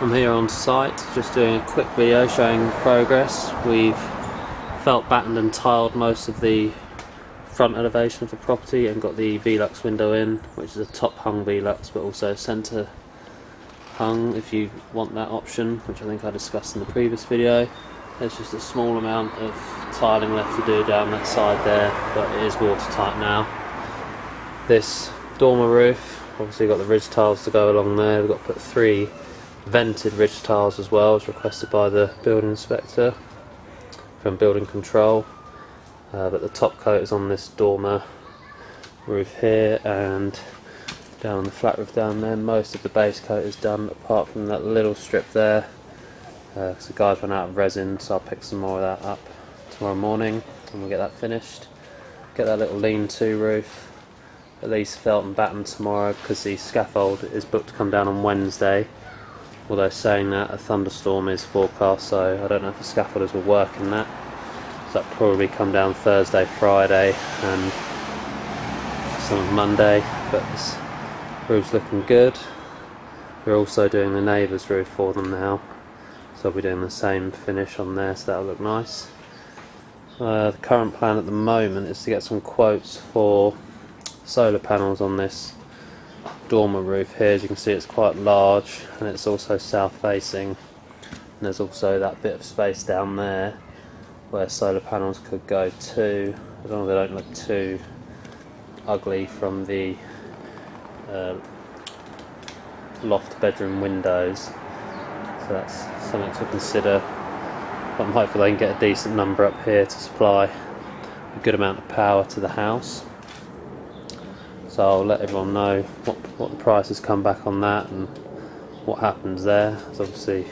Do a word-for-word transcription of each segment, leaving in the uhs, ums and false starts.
I'm here on site, just doing a quick video showing progress. We've felt, battened and tiled most of the front elevation of the property and got the Velux window in, which is a top hung Velux but also centre hung if you want that option, which I think I discussed in the previous video. There's just a small amount of tiling left to do down that side there, but it is watertight now. This dormer roof, obviously got the ridge tiles to go along there. We've got to put three vented ridge tiles as well, as requested by the building inspector from building control. Uh, but the top coat is on this dormer roof here, and down on the flat roof down there most of the base coat is done apart from that little strip there, because uh, the guys went out of resin, so I'll pick some more of that up tomorrow morning and we'll get that finished. Get that little lean-to roof at least felt and battened tomorrow, because the scaffold is booked to come down on Wednesday, although saying that a thunderstorm is forecast, so I don't know if the scaffolders will work in that. That'll probably come down Thursday, Friday and some of Monday, but this roof's looking good. We're also doing the neighbour's roof for them now, so I'll be doing the same finish on there, so that'll look nice. Uh, the current plan at the moment is to get some quotes for solar panels on this dormer roof here. As you can see, it's quite large and it's also south facing, and there's also that bit of space down there where solar panels could go to, as long as they don't look too ugly from the uh, loft bedroom windows. So that's something to consider, but I'm hopeful they can get a decent number up here to supply a good amount of power to the house. So I'll let everyone know what, what the prices come back on that and what happens there, because obviously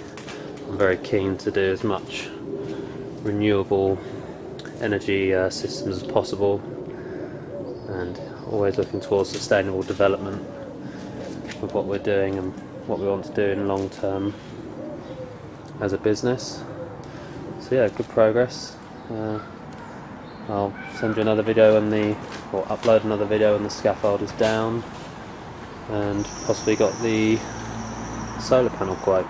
I'm very keen to do as much renewable energy uh, systems as possible, and always looking towards sustainable development with what we're doing and what we want to do in long term as a business. So yeah, good progress. uh, I'll send you another video when the or upload another video when the scaffold is down and possibly got the solar panel quote.